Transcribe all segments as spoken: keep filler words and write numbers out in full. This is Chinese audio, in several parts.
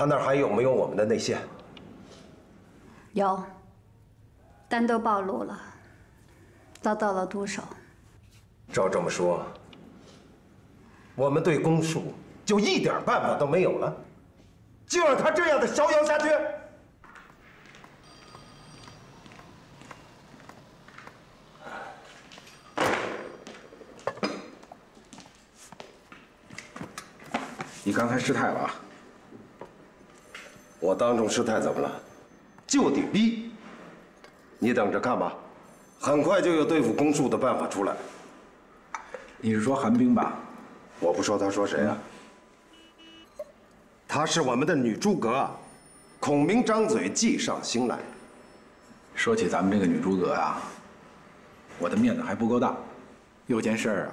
他那儿还有没有我们的内线？有，但都暴露了，遭到了毒手。照这么说，我们对公署就一点办法都没有了，就让他这样的逍遥下去？ 你刚才失态了啊！我当众失态怎么了？就得逼！你等着看吧，很快就有对付公署的办法出来。你是说韩冰吧？我不说他说谁啊？她是我们的女诸葛，孔明张嘴计上心来。说起咱们这个女诸葛啊，我的面子还不够大，有件事儿啊，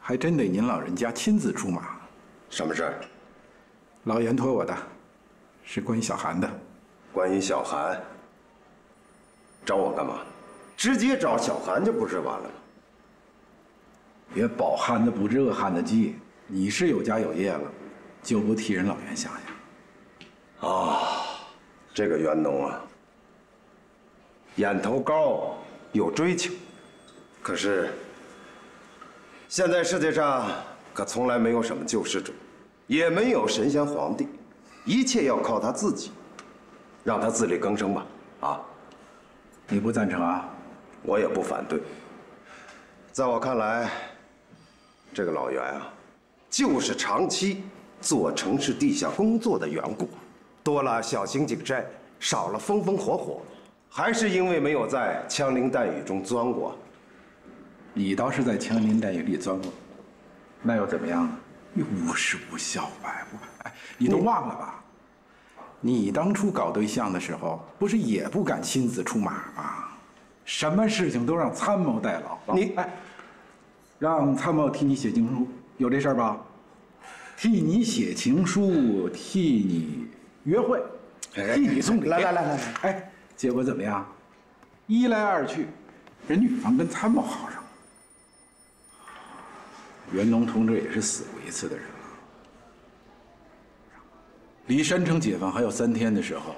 还真得您老人家亲自出马。 什么事儿？老严托我的，是关于小韩的。关于小韩，找我干嘛？直接找小韩就不是完了吗？别饱汉子不知饿汉子饥，你是有家有业了，就不替人老袁想想。啊，这个袁农啊，眼头高，有追求，可是现在世界上。 可从来没有什么救世主，也没有神仙皇帝，一切要靠他自己，让他自力更生吧。啊，你不赞成啊？我也不反对。在我看来，这个老袁啊，就是长期做城市地下工作的缘故，多了小型景寨，少了风风火火，还是因为没有在枪林弹雨中钻过。你倒是在枪林弹雨里钻过。 那又怎么样呢？无时无效，百无百。你都忘了吧？你当初搞对象的时候，不是也不敢亲自出马吗？什么事情都让参谋代劳。你哎，让参谋替你写情书，有这事儿吧？替你写情书，替你约会，替你送礼。来来来来来，哎，结果怎么样？一来二去，人女方跟参谋好上。 袁农同志也是死过一次的人了。离山城解放还有三天的时候，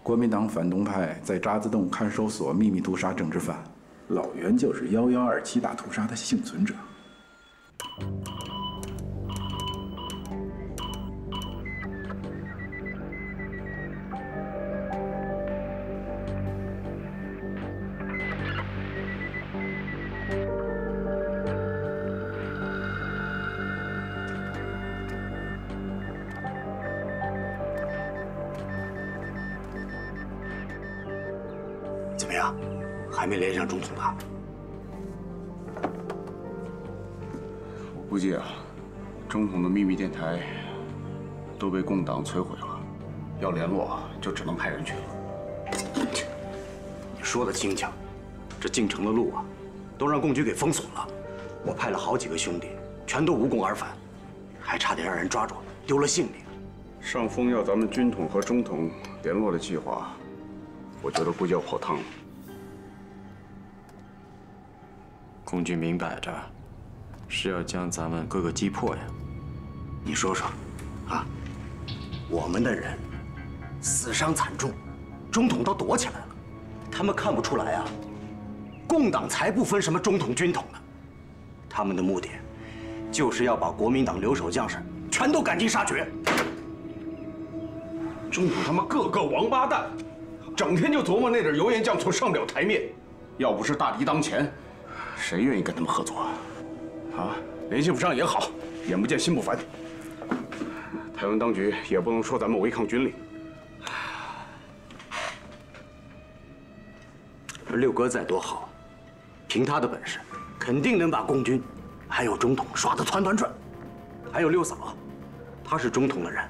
国民党反动派在渣滓洞看守所秘密屠杀政治犯，老袁就是幺幺二七大屠杀的幸存者。没连上中统吧？我估计啊，中统的秘密电台都被共党摧毁了，要联络就只能派人去了。你说的轻巧，这进城的路啊，都让共军给封锁了。我派了好几个兄弟，全都无功而返，还差点让人抓住，丢了性命。上峰要咱们军统和中统联络的计划，我觉得估计要泡汤了。 共军明摆着是要将咱们各个击破呀！你说说，啊，我们的人死伤惨重，中统都躲起来了，他们看不出来啊！共党才不分什么中统军统呢，他们的目的就是要把国民党留守将士全都赶尽杀绝。中统他妈个个王八蛋，整天就琢磨那点油盐酱醋上不了台面，要不是大敌当前。 谁愿意跟他们合作啊？啊，联系不上也好，眼不见心不烦。台湾当局也不能说咱们违抗军令。六哥再多好，凭他的本事，肯定能把共军还有中统刷得团团转。还有六嫂，她是中统的人，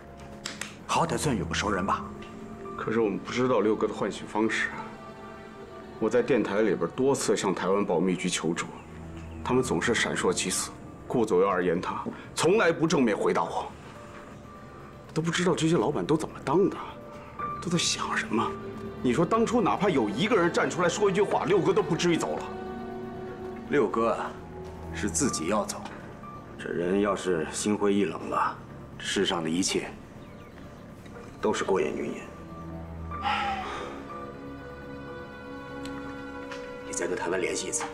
好歹算有个熟人吧。可是我们不知道六哥的换血方式。 我在电台里边多次向台湾保密局求助，他们总是闪烁其词，顾左右而言他，从来不正面回答我。都不知道这些老板都怎么当的，都在想什么？你说当初哪怕有一个人站出来说一句话，六哥都不至于走了。六哥啊，是自己要走，这人要是心灰意冷了，世上的一切都是过眼云烟。你再跟台湾联系一次，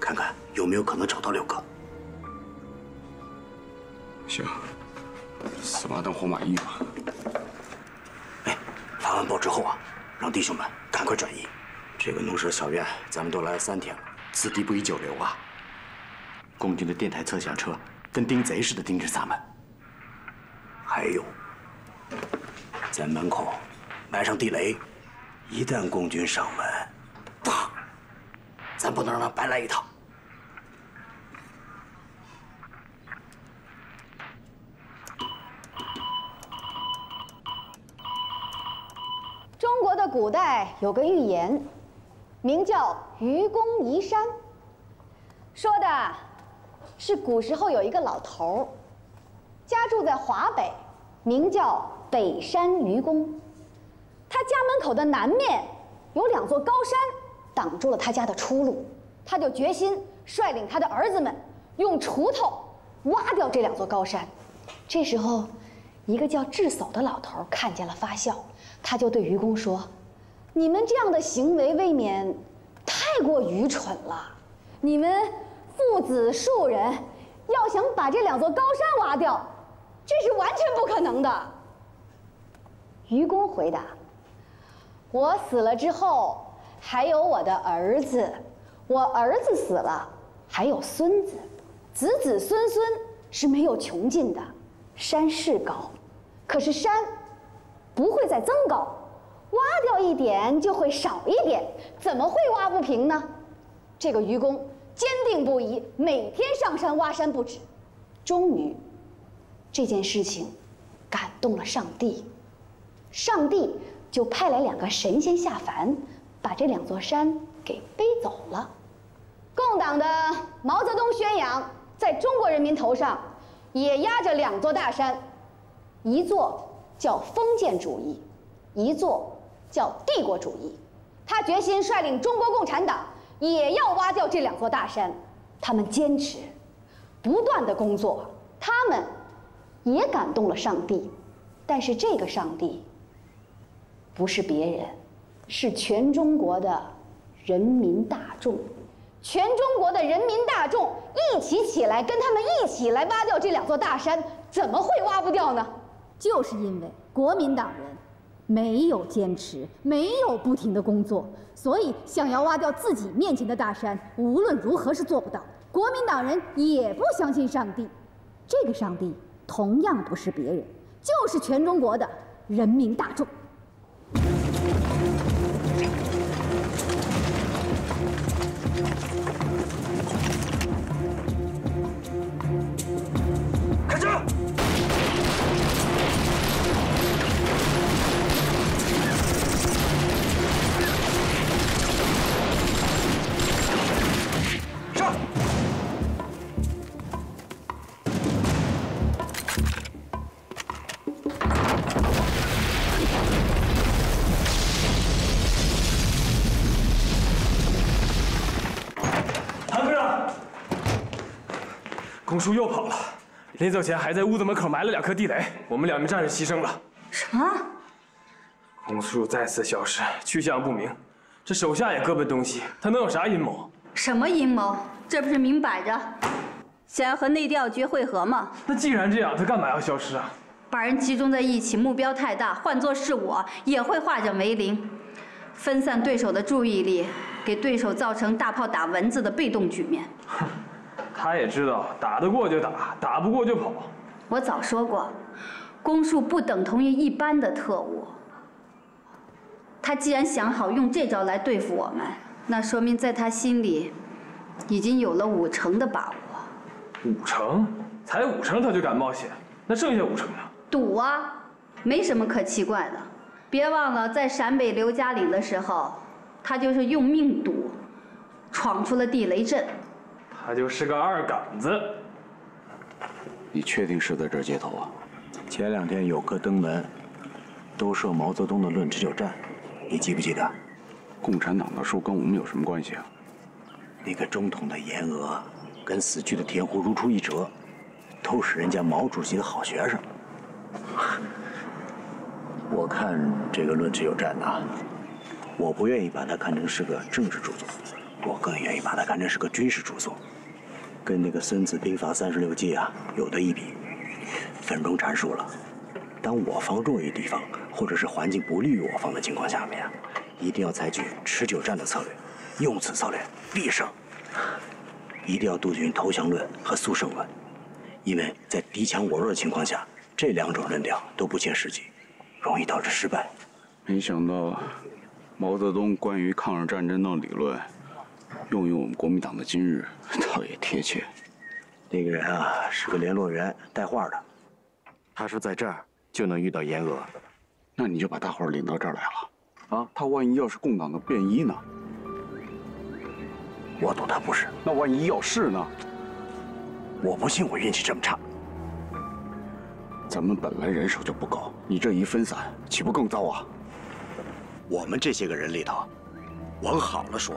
看看有没有可能找到六哥。行，死马当活马医吧。哎，发完报之后啊，让弟兄们赶快转移。这个农舍小院，咱们都来了三天了，此地不宜久留啊。共军的电台测响车跟盯贼似的盯着咱们。 还有，在门口埋上地雷，一旦共军上门，打，咱不能让他白来一趟。中国的古代有个寓言，名叫《愚公移山》，说的是古时候有一个老头儿，家住在华北。 名叫北山愚公，他家门口的南面有两座高山挡住了他家的出路，他就决心率领他的儿子们用锄头挖掉这两座高山。这时候，一个叫智叟的老头看见了发笑，他就对愚公说：“你们这样的行为未免太过愚蠢了，你们父子数人要想把这两座高山挖掉。” 这是完全不可能的。”愚公回答：“我死了之后，还有我的儿子；我儿子死了，还有孙子，子子孙孙是没有穷尽的。山是高，可是山不会再增高，挖掉一点就会少一点，怎么会挖不平呢？”这个愚公坚定不移，每天上山挖山不止，终于。 这件事情感动了上帝，上帝就派来两个神仙下凡，把这两座山给背走了。共党的毛泽东宣扬，在中国人民头上也压着两座大山，一座叫封建主义，一座叫帝国主义。他决心率领中国共产党也要挖掉这两座大山。他们坚持，不断的工作，他们。 也感动了上帝，但是这个上帝不是别人，是全中国的人民大众，全中国的人民大众一起起来，跟他们一起来挖掉这两座大山，怎么会挖不掉呢？就是因为国民党人没有坚持，没有不停的工作，所以想要挖掉自己面前的大山，无论如何是做不到。国民党人也不相信上帝，这个上帝。 同样不是别人，就是全中国的人民大众。开枪！上！ 公叔又跑了，临走前还在屋子门口埋了两颗地雷，我们两名战士牺牲了。什么？公叔再次消失，去向不明。这手下也各奔东西，他能有啥阴谋？什么阴谋？这不是明摆着，想要和内调局会合吗？那既然这样，他干嘛要消失啊？把人集中在一起，目标太大，换作是我也会化整为零，分散对手的注意力，给对手造成大炮打蚊子的被动局面。哼。 他也知道，打得过就打，打不过就跑。我早说过，攻术不等同于一般的特务。他既然想好用这招来对付我们，那说明在他心里已经有了五成的把握。五成？才五成他就敢冒险？那剩下五成呢？赌啊，没什么可奇怪的。别忘了，在陕北刘家岭的时候，他就是用命赌，闯出了地雷阵。 他就是个二杆子。你确定是在这儿接头啊？前两天有个登门，都设毛泽东的论持久战，你记不记得？共产党的书跟我们有什么关系啊？那个中统的阎娥，跟死去的田胡如出一辙，都是人家毛主席的好学生。我看这个论只有战呐，我不愿意把它看成是个政治著作，我更愿意把它看成是个军事著作，跟那个《孙子兵法》三十六计啊有的一比。分中阐述了，当我方弱于敌方，或者是环境不利于我方的情况下面啊，一定要采取持久战的策略，用此策略必胜。一定要杜绝投降论和速胜论，因为在敌强我弱的情况下，这两种论调都不切实际，容易导致失败。没想到，毛泽东关于抗日战争的理论，用于我们国民党的今日，倒也贴切。那个人啊，是个联络员，带话的。他说在这儿就能遇到阎娥，那你就把大伙儿领到这儿来了。啊，他万一要是共党的便衣呢？ 我赌他不是，那万一要是呢？我不信我运气这么差。咱们本来人手就不够，你这一分散，岂不更糟啊？我们这些个人里头，往好了说，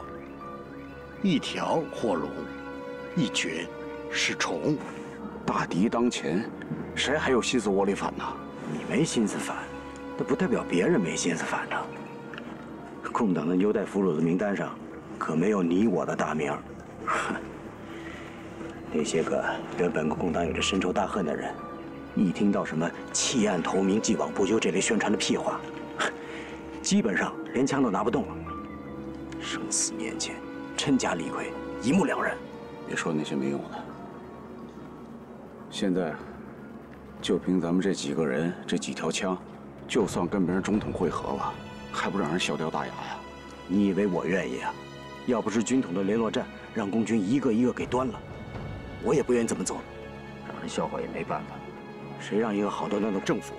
一条或龙，一群是虫。大敌当前，谁还有心思窝里反呢？你没心思反，那不代表别人没心思反呢。共党的优待俘虏的名单上。 可没有你我的大名，哼！那些个原本跟共党有着深仇大恨的人，一听到什么弃暗投明、既往不咎这类宣传的屁话，基本上连枪都拿不动了。生死面前，真假理亏一目了然。别说那些没用的。现在，就凭咱们这几个人、这几条枪，就算跟别人中统会合了，还不让人笑掉大牙呀？你以为我愿意啊？ 要不是军统的联络战让共军一个一个给端了，我也不愿意这么做。让人笑话也没办法，谁让一个好端端的政府，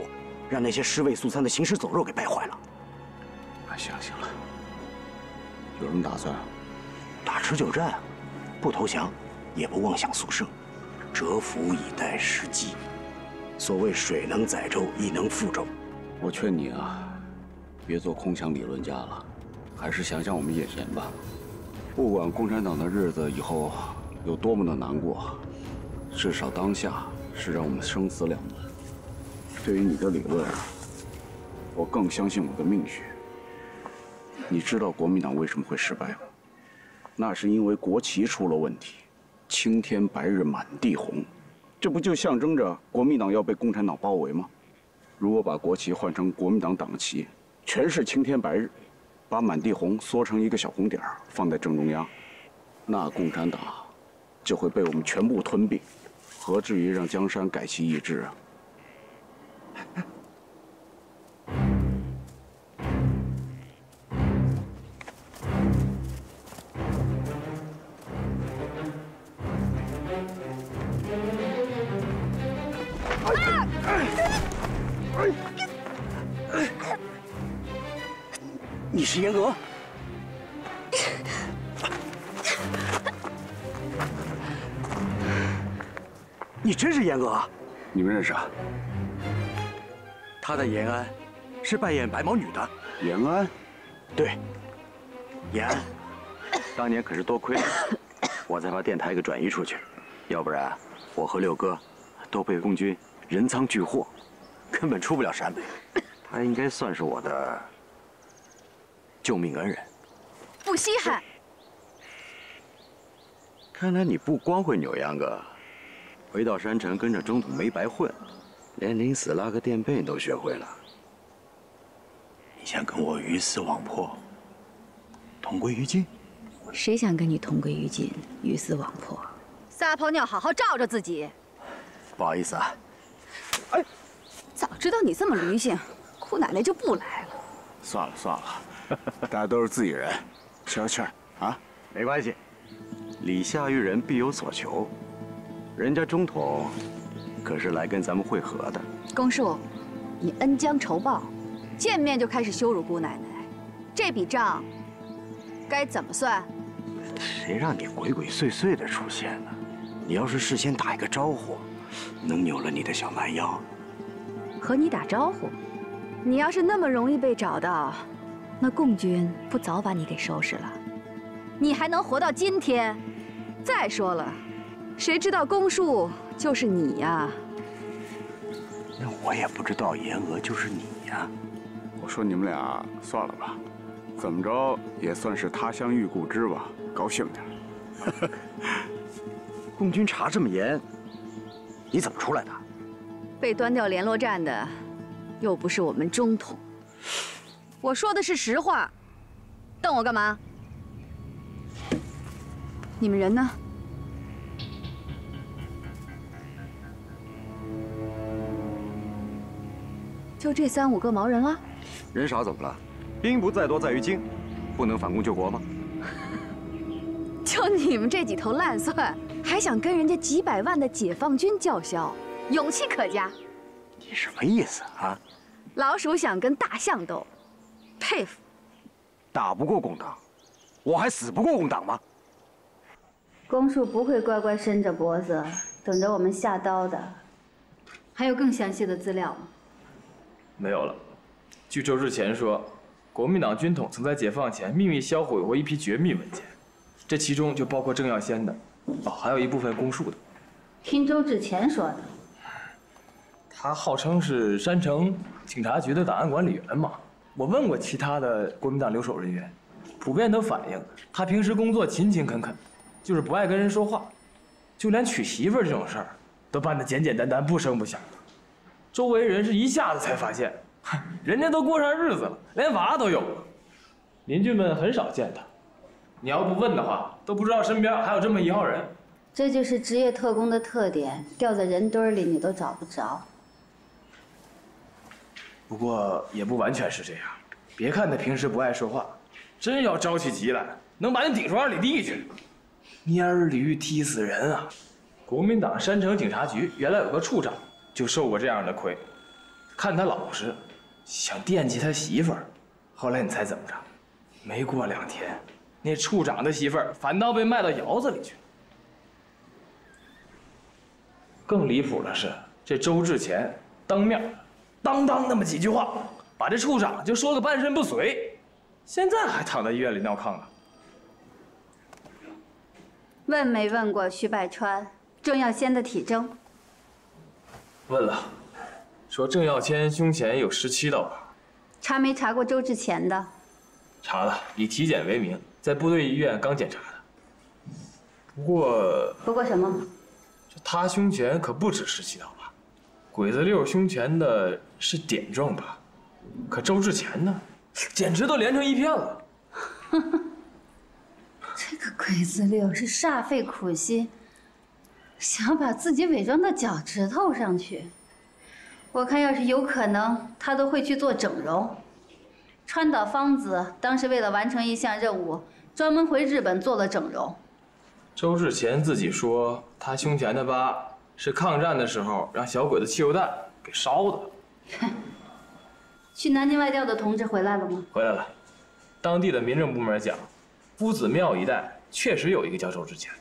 让那些尸位素餐的行尸走肉给败坏了？啊，行了行了，有什么打算？打持久战，不投降，也不妄想速胜，蛰伏以待时机。所谓水能载舟，亦能覆舟。我劝你啊，别做空想理论家了，还是想想我们眼前吧。 不管共产党的日子以后有多么的难过，至少当下是让我们生死两难。对于你的理论，我更相信我的命运。你知道国民党为什么会失败吗？那是因为国旗出了问题，青天白日满地红，这不就象征着国民党要被共产党包围吗？如果把国旗换成国民党党旗，全是青天白日。 把满地红缩成一个小红点儿，放在正中央，那共产党就会被我们全部吞并，何至于让江山改其易帜啊？你是阎娥，你真是阎娥？你们认识啊？她在延安，是扮演白毛女的。延安？对，延安。当年可是多亏了我才把电台给转移出去，要不然我和六哥都被共军人赃俱获，根本出不了陕北。她应该算是我的。 救命恩人，不稀罕。看来你不光会扭秧歌，回到山城跟着中统没白混，连临死拉个垫背都学会了。你想跟我鱼死网破，同归于尽？谁想跟你同归于尽、鱼死网破？撒泡尿好好照照自己。不好意思啊，哎，早知道你这么驴性，姑奶奶就不来了。算了算了。 大家都是自己人，消消气儿啊，没关系。礼下遇人必有所求，人家中统可是来跟咱们会合的。公树，你恩将仇报，见面就开始羞辱姑奶奶，这笔账该怎么算？谁让你鬼鬼祟祟的出现呢？你要是事先打一个招呼，能扭了你的小蛮腰。和你打招呼，你要是那么容易被找到。 那共军不早把你给收拾了？你还能活到今天？再说了，谁知道公树就是你呀？那我也不知道阎娥就是你呀。我说你们俩算了吧，怎么着也算是他乡遇故知吧，高兴点。共军查这么严，你怎么出来的？被端掉联络站的，又不是我们中统。我说的是实话，瞪我干嘛？你们人呢？ 就这三五个毛人了，人少怎么了？兵不在多，在于精，不能反攻救国吗？就你们这几头烂蒜，还想跟人家几百万的解放军叫嚣，勇气可嘉。你什么意思啊？老鼠想跟大象斗，佩服。打不过共党，我还死不过共党吗？公树不会乖乖伸着脖子等着我们下刀的。还有更详细的资料吗？ 没有了。据周志前说，国民党军统曾在解放前秘密销毁过一批绝密文件，这其中就包括郑耀先的，哦，还有一部分公树的。听周志前说的，他号称是山城警察局的档案管理员嘛。我问过其他的国民党留守人员，普遍都反映他平时工作勤勤恳恳，就是不爱跟人说话，就连娶媳妇这种事儿都办得简简单单，不声不响。 周围人是一下子才发现，人家都过上日子了，连娃都有了。邻居们很少见他，你要不问的话，都不知道身边还有这么一号人。这就是职业特工的特点，掉在人堆里你都找不着。不过也不完全是这样，别看他平时不爱说话，真要着起急来，能把你顶出二里地去，蔫儿驴踢死人啊！国民党山城警察局原来有个处长。 就受过这样的亏，看他老实，想惦记他媳妇儿。后来你猜怎么着？没过两天，那处长的媳妇儿反倒被卖到窑子里去了。更离谱的是，这周志前当面，当当那么几句话，把这处长就说个半身不遂，现在还躺在医院里闹炕呢。问没问过徐百川、郑耀先的体征？ 问了，说郑耀先胸前有十七刀疤。查没查过周志前的？查了，以体检为名，在部队医院刚检查的。不过不过什么？这他胸前可不止十七刀疤，鬼子六胸前的是点状疤，可周志前呢，简直都连成一片了。这个鬼子六是煞费苦心。 想把自己伪装到脚趾头上去，我看要是有可能，他都会去做整容。川岛芳子当时为了完成一项任务，专门回日本做了整容。周志前自己说，他胸前的疤是抗战的时候让小鬼子汽油弹给烧的。去南京外调的同志回来了吗？回来了。当地的民政部门讲，夫子庙一带确实有一个叫周志前的。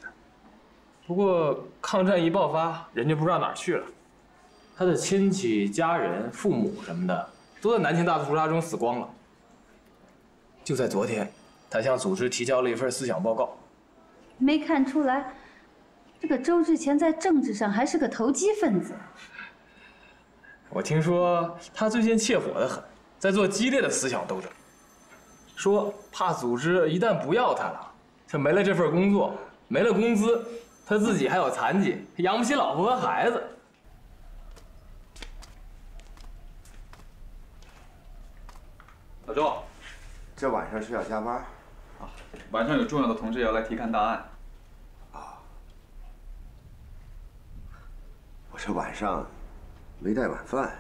不过抗战一爆发，人就不知道哪儿去了。他的亲戚、家人、父母什么的，都在南京大屠杀中死光了。就在昨天，他向组织提交了一份思想报告。没看出来，这个周志前在政治上还是个投机分子。我听说他最近怯火得很，在做激烈的思想斗争，说怕组织一旦不要他了，就没了这份工作，没了工资。 他自己还有残疾，养不起老婆和孩子。老周，这晚上是要加班？啊，晚上有重要的同志要来提看大案。啊，我这晚上没带晚饭，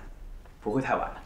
不会太晚了。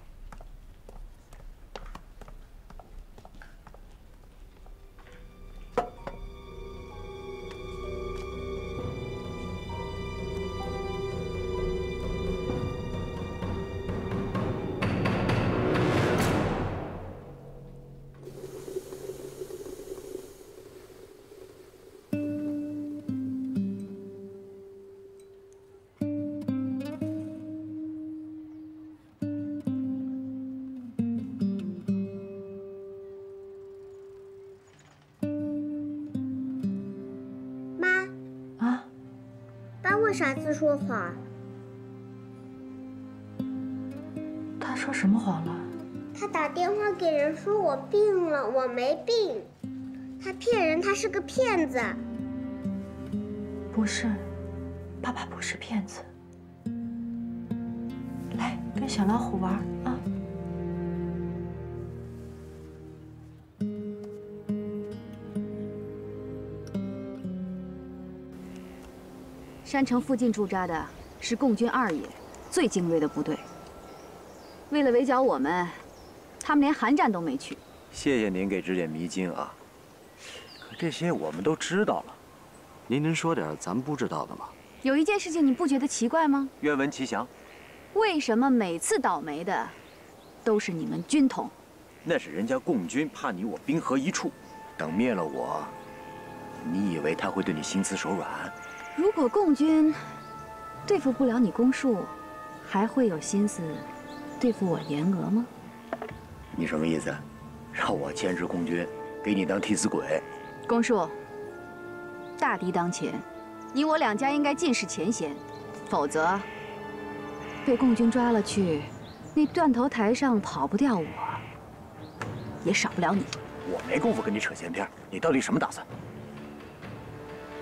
为啥子说谎？他说什么谎了？他打电话给人说我病了，我没病。他骗人，他是个骗子。不是，爸爸不是骗子。来，跟小老虎玩啊！ 山城附近驻扎的是共军二野最精锐的部队。为了围剿我们，他们连韩战都没去。谢谢您给指点迷津啊！可这些我们都知道了，您能说点咱们不知道的吗？有一件事情你不觉得奇怪吗？愿闻其详。为什么每次倒霉的都是你们军统？那是人家共军怕你我兵合一处，等灭了我，你以为他会对你心慈手软？ 如果共军对付不了你攻树，还会有心思对付我严娥吗？你什么意思？让我牵制共军，给你当替死鬼？攻树，大敌当前，你我两家应该尽释前嫌，否则被共军抓了去，那断头台上跑不掉我，也少不了你。我没工夫跟你扯闲篇，你到底什么打算？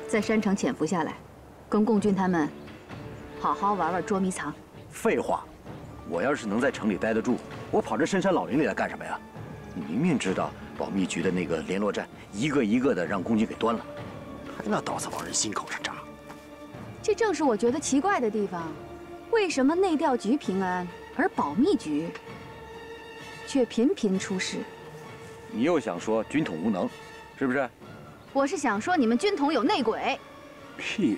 在山城潜伏下来，跟共军他们好好玩玩捉迷藏。废话，我要是能在城里待得住，我跑这深山老林里来干什么呀？你明明知道保密局的那个联络站，一个一个的让共军给端了，还拿刀子往人心口上扎。这正是我觉得奇怪的地方，为什么内调局平安，而保密局却频频出事？你又想说军统无能，是不是？ 我是想说，你们军统有内鬼。屁！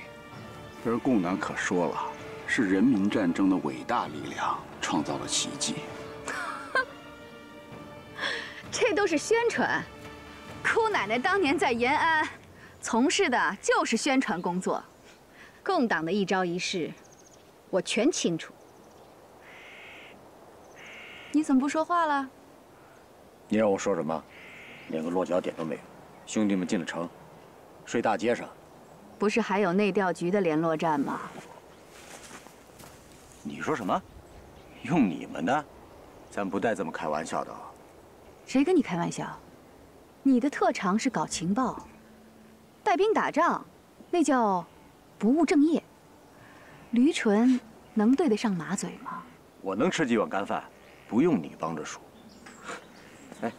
而共党可说了，是人民战争的伟大力量创造了奇迹。这都是宣传。姑奶奶当年在延安从事的就是宣传工作，共党的一招一式，我全清楚。你怎么不说话了？你让我说什么？连个落脚点都没有。 兄弟们进了城，睡大街上，不是还有内调局的联络站吗？你说什么？用你们的？咱不带这么开玩笑的。谁跟你开玩笑？你的特长是搞情报，带兵打仗，那叫不务正业。驴唇能对得上马嘴吗？我能吃几碗干饭，不用你帮着数。哎。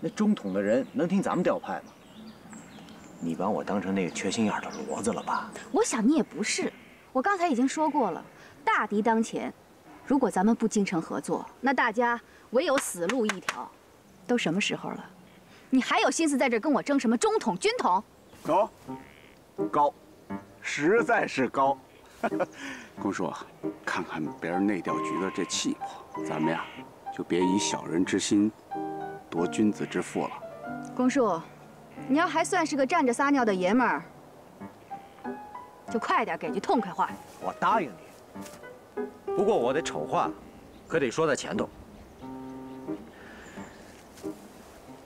那中统的人能听咱们调派吗？你把我当成那个缺心眼的骡子了吧？我想你也不是。我刚才已经说过了，大敌当前，如果咱们不精诚合作，那大家唯有死路一条。都什么时候了，你还有心思在这跟我争什么中统、军统？高，高，实在是高。公叔，看看别人内调局的这气魄，咱们呀，就别以小人之心。 夺君子之腹了，公叔，你要还算是个站着撒尿的爷们儿，就快点给句痛快话。我答应你，不过我得丑话，可得说在前头。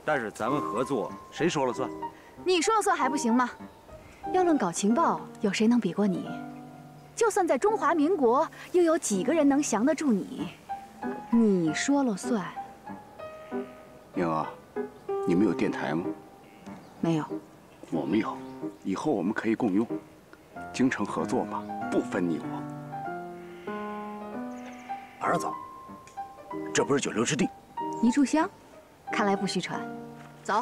但是咱们合作，谁说了算？你说了算还不行吗？要论搞情报，有谁能比过你？就算在中华民国，又有几个人能降得住你？你说了算。 英娥，你们有电台吗？没有。我们有，以后我们可以共用，精诚合作嘛，不分你我。儿子，这不是九流之地。一炷香，看来不虚传。走，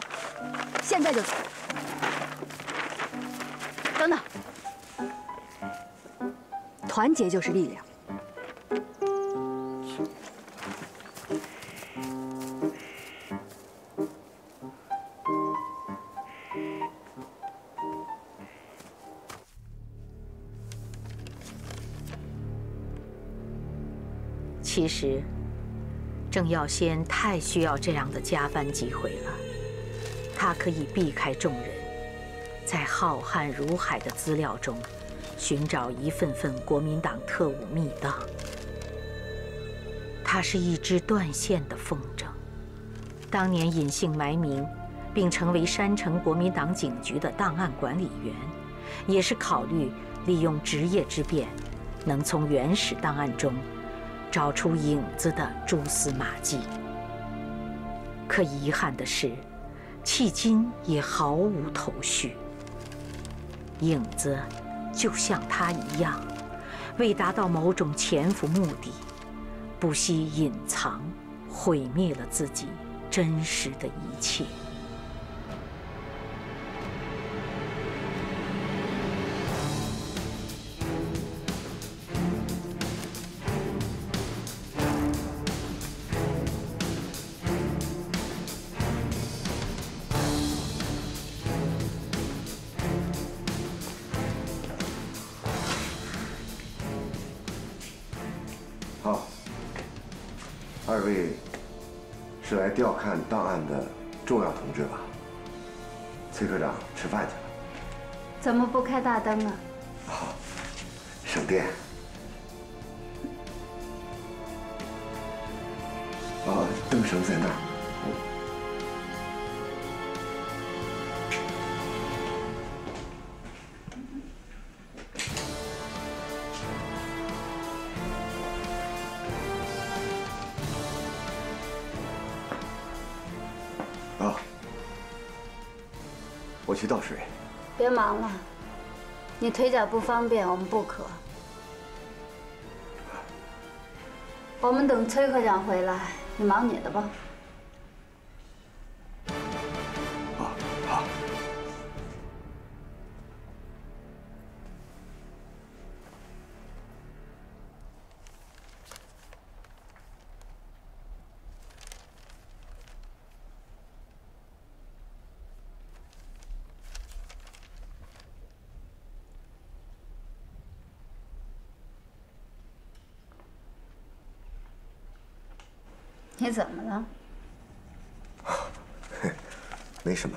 现在就走。等等，团结就是力量。 其实，郑耀先太需要这样的加班机会了。他可以避开众人，在浩瀚如海的资料中，寻找一份份国民党特务密档。他是一只断线的风筝，当年隐姓埋名，并成为山城国民党警局的档案管理员，也是考虑利用职业之便，能从原始档案中 找出影子的蛛丝马迹。可遗憾的是，迄今也毫无头绪。影子就像他一样，为达到某种潜伏目的，不惜隐藏，毁灭了自己真实的一切。 二位是来调看档案的重要同志吧？崔科长吃饭去了。怎么不开大灯啊？好，省电。啊，灯绳在那儿。我去倒水。别忙了，你腿脚不方便，我们不渴。我们等崔科长回来，你忙你的吧。好，好。你怎么了？没什么。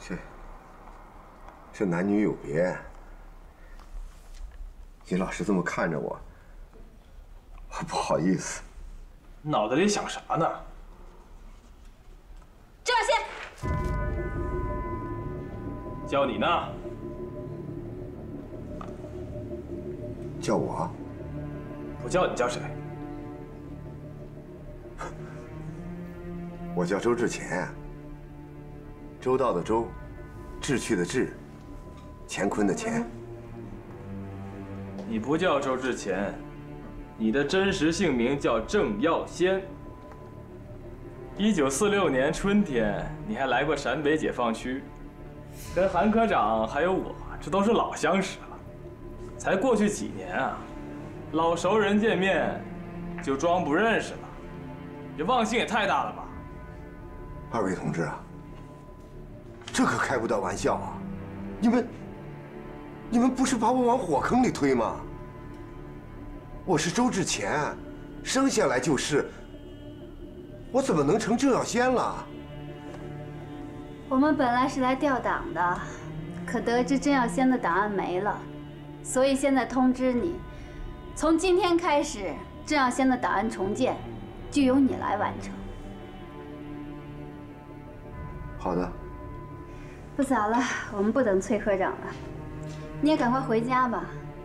是，是男女有别。你老是这么看着我，我不好意思。脑子里想啥呢？ 叫你呢？叫我？不叫你叫谁？我叫周志乾，周到的周，志趣的志，乾坤的乾。你不叫周志乾，你的真实姓名叫郑耀先。一九四六年春天，你还来过陕北解放区。 跟韩科长还有我，这都是老相识了，才过去几年啊，老熟人见面就装不认识了，这忘性也太大了吧！二位同志啊，这可开不得玩笑啊！你们，你们不是把我往火坑里推吗？我是周志乾，生下来就是，我怎么能成郑耀先了？ 我们本来是来调档的，可得知郑耀先的档案没了，所以现在通知你，从今天开始，郑耀先的档案重建就由你来完成。好的。不早了，我们不等崔科长了，你也赶快回家吧。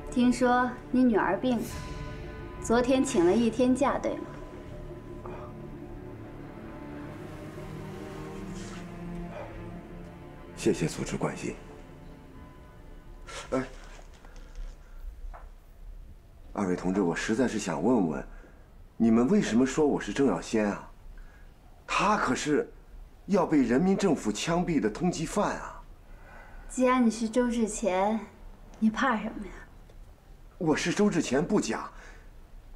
听说你女儿病了，昨天请了一天假，对吗？ 谢谢组织关心。哎，二位同志，我实在是想问问，你们为什么说我是郑耀先啊？他可是要被人民政府枪毙的通缉犯啊！既然你是周志乾，你怕什么呀？我是周志乾不假，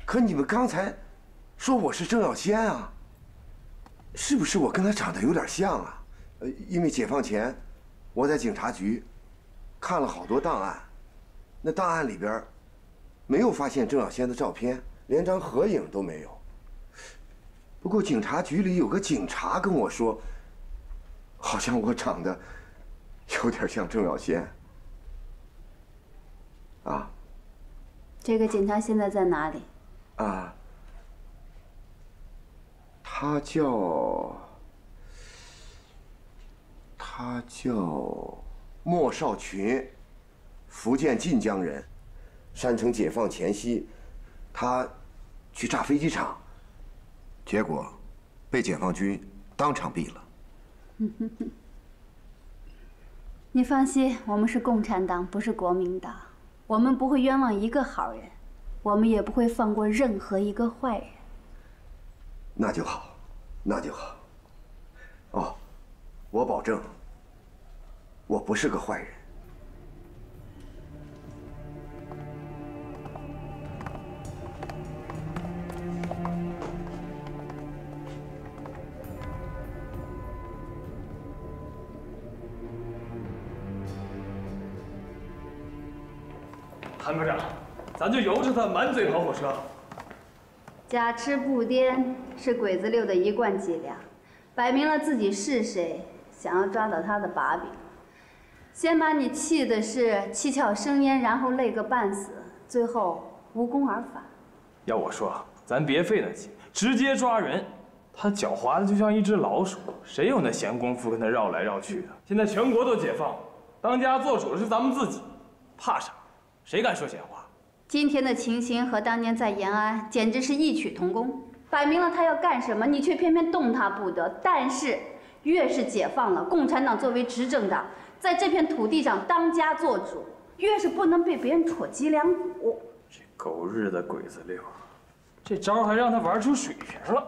可你们刚才说我是郑耀先啊，是不是我跟他长得有点像啊？呃，因为解放前。 我在警察局看了好多档案，那档案里边没有发现郑耀先的照片，连张合影都没有。不过警察局里有个警察跟我说，好像我长得有点像郑耀先。啊？这个警察现在在哪里？啊，他叫。 他叫莫少群，福建晋江人，山城解放前夕，他去炸飞机场，结果被解放军当场毙了。你放心，我们是共产党，不是国民党，我们不会冤枉一个好人，我们也不会放过任何一个坏人。那就好，那就好。哦，我保证，我不是个坏人。 韩科长，咱就由着他满嘴跑火车。假吃不颠是鬼子六的一贯伎俩，摆明了自己是谁，想要抓到他的把柄。先把你气的是七窍生烟，然后累个半死，最后无功而返。要我说，咱别费那劲，直接抓人。他狡猾的就像一只老鼠，谁有那闲工夫跟他绕来绕去的？现在全国都解放，当家做主的是咱们自己，怕啥？ 谁敢说闲话？今天的情形和当年在延安简直是异曲同工，摆明了他要干什么，你却偏偏动他不得。但是，越是解放了，共产党作为执政党，在这片土地上当家做主，越是不能被别人戳脊梁骨。这狗日的鬼子六，这招还让他玩出水平了。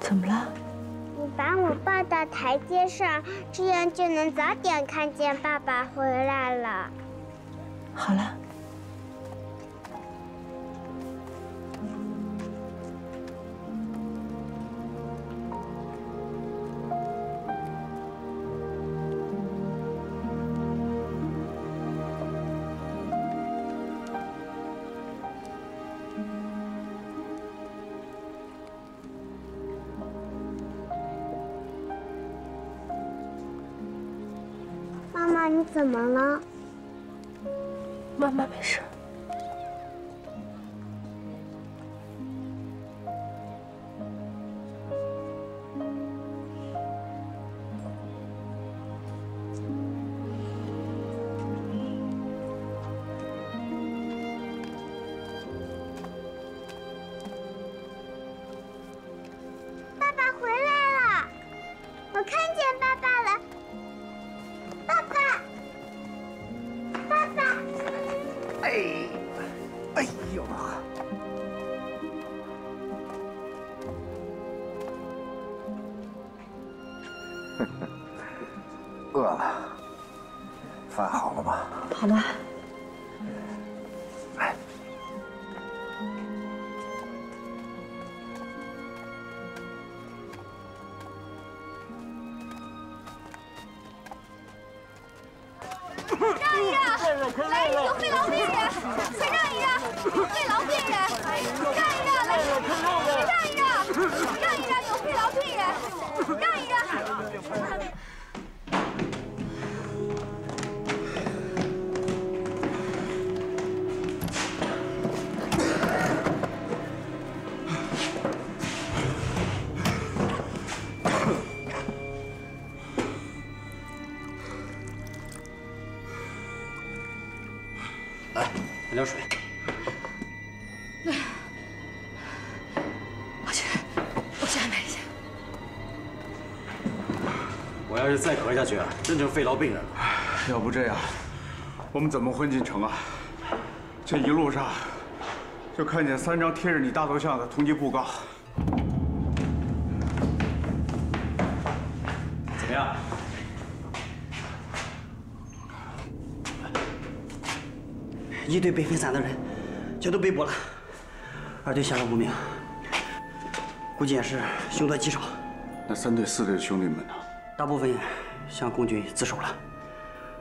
怎么了？你把我抱到台阶上，这样就能早点看见爸爸回来了。好了。怎么了？妈妈没事。爸爸回来了，我看见爸爸了，爸爸。 饭好了吗？好了。来，让一让，来有肺痨病人，请让一让，有肺痨病人，让一让，来，让一让，让一让，有肺痨病人，让一让。 点水。我去，我去安排一下。我要是再咳下去啊，真成肺痨病人了。要不这样，我们怎么混进城啊？这一路上就看见三张贴着你大头像的通缉布告。怎么样？ 一队被分散的人，全都被捕了。二队下落不明，估计也是凶多吉少。那三队、四队的兄弟们呢？大部分向共军自首了，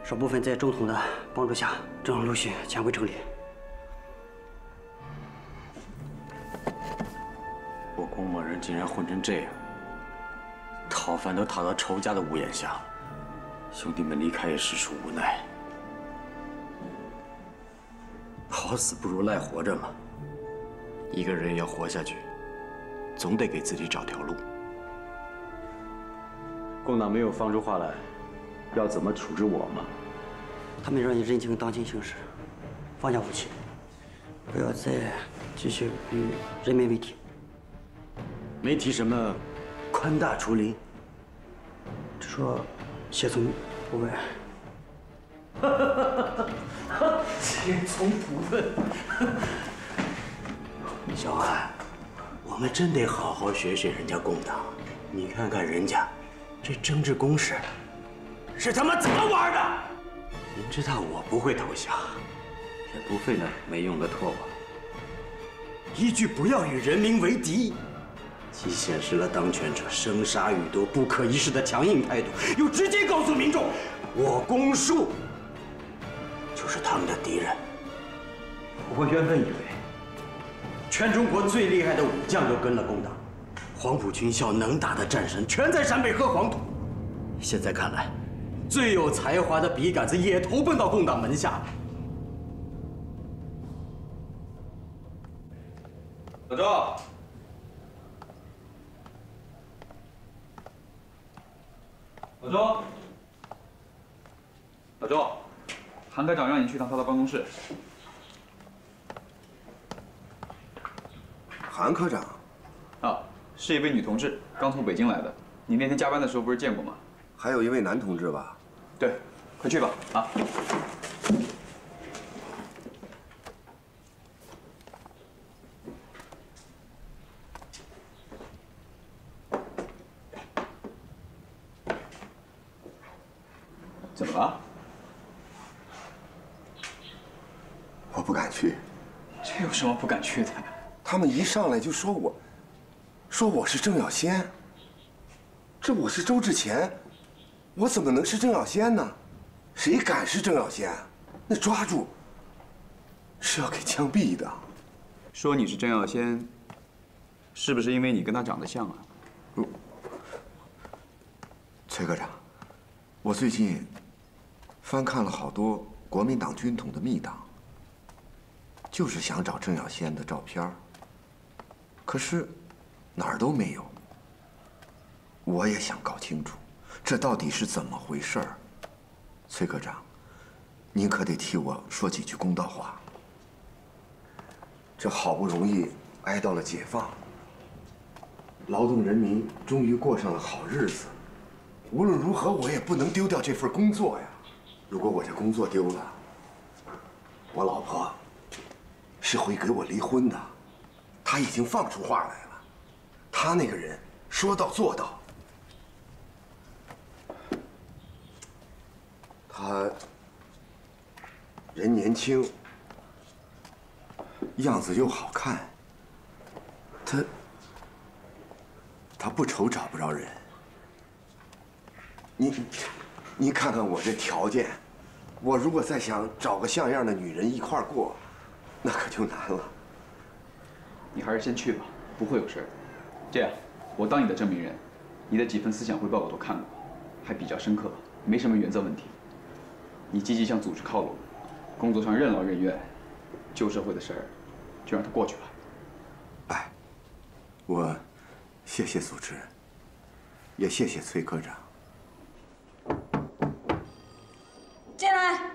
少部分在中统的帮助下，正陆续潜回城里。我国某人竟然混成这样，讨饭都讨到仇家的屋檐下了。兄弟们离开也实属无奈，好死不如赖活着嘛。 一个人要活下去，总得给自己找条路。共党没有放出话来，要怎么处置我吗？他们让你认清当今形势，放下武器，不要再继续与人民为敌。没提什么宽大除林，只说协从不问。协从不问。小安，我们真得好好学学人家共党。你看看人家，这政治攻势是他妈怎么玩的？明知道我不会投降，也不费那没用的唾沫。一句不要与人民为敌，既显示了当权者生杀予夺、不可一世的强硬态度，又直接告诉民众，我公树就是他们的敌人。我原本以为。 全中国最厉害的武将都跟了共党，黄埔军校能打的战神全在陕北和黄土。现在看来，最有才华的笔杆子也投奔到共党门下了。老周，老周，老周，韩科长让你去趟他的办公室。 韩科长，啊，是一位女同志，刚从北京来的。你那天加班的时候不是见过吗？还有一位男同志吧？对，快去吧，啊！怎么了？我不敢去。这有什么不敢去的？ 他们一上来就说我，说我是郑耀先，这我是周志前，我怎么能是郑耀先呢？谁敢是郑耀先？那抓住是要给枪毙的。说你是郑耀先，是不是因为你跟他长得像啊？嗯，崔科长，我最近翻看了好多国民党军统的密档，就是想找郑耀先的照片儿。 可是，哪儿都没有。我也想搞清楚，这到底是怎么回事儿。崔科长，您可得替我说几句公道话。这好不容易挨到了解放，劳动人民终于过上了好日子。无论如何，我也不能丢掉这份工作呀。如果我这工作丢了，我老婆是会给我离婚的。 他已经放出话来了，他那个人说到做到。他人年轻，样子又好看，他他不愁找不着人。你你看看我这条件，我如果再想找个像样的女人一块儿过，那可就难了。 你还是先去吧，不会有事儿的。这样，我当你的证明人，你的几份思想汇报我都看过，还比较深刻，没什么原则问题。你积极向组织靠拢，工作上任劳任怨，旧社会的事儿就让它过去吧。哎，我谢谢组织，也谢谢崔科长。进来。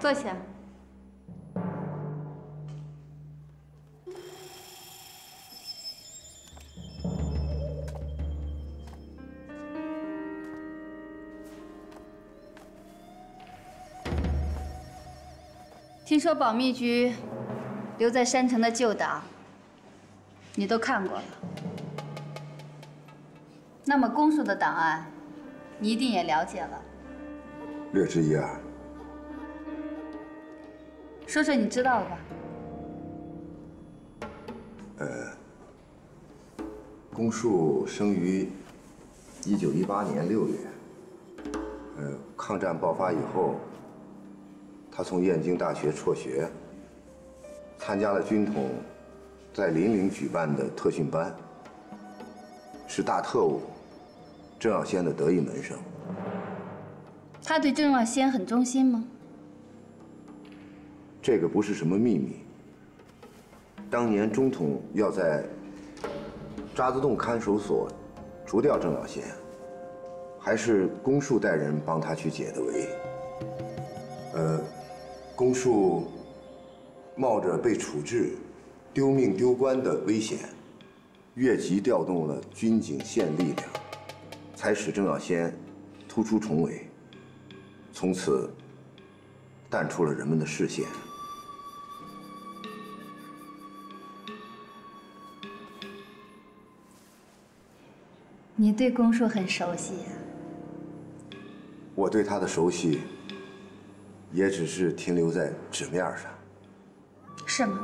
坐下。听说保密局留在山城的旧档，你都看过了。那么公署的档案，你一定也了解了。略知一二。说说你知道的吧。呃，公署生于一九一八年六月，呃，抗战爆发以后。 他从燕京大学辍学，参加了军统在临陵举办的特训班，是大特务郑耀先的得意门生。他对郑耀先很忠心吗？这个不是什么秘密。当年中统要在渣滓洞看守所除掉郑耀先，还是公署带人帮他去解的围。呃。 公署冒着被处置、丢命丢官的危险，越级调动了军警宪力量，才使郑耀先突出重围，从此淡出了人们的视线。你对公署很熟悉呀、啊。我对他的熟悉。 也只是停留在纸面上，是吗？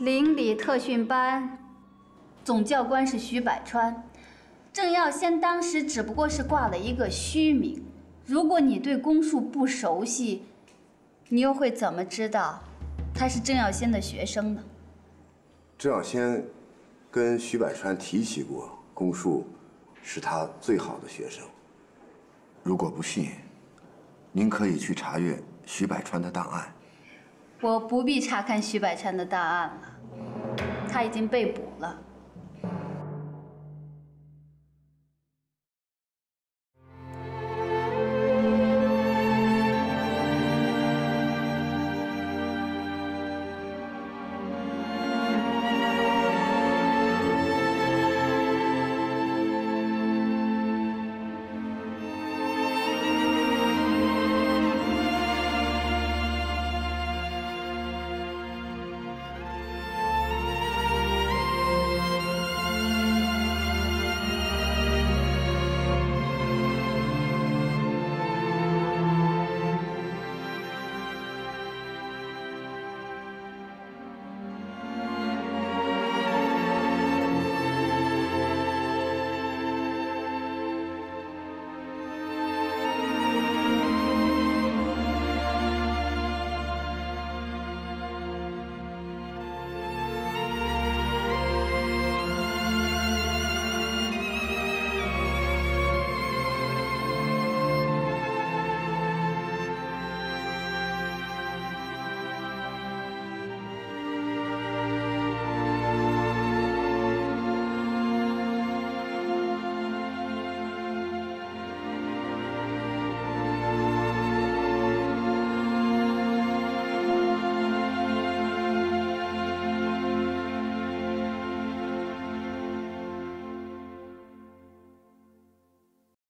邻里特训班总教官是徐百川，郑耀先当时只不过是挂了一个虚名。如果你对公署不熟悉，你又会怎么知道他是郑耀先的学生呢？郑耀先跟徐百川提起过，公署是他最好的学生。如果不信。 您可以去查阅徐百川的档案。我不必查看徐百川的档案了，他已经被捕了。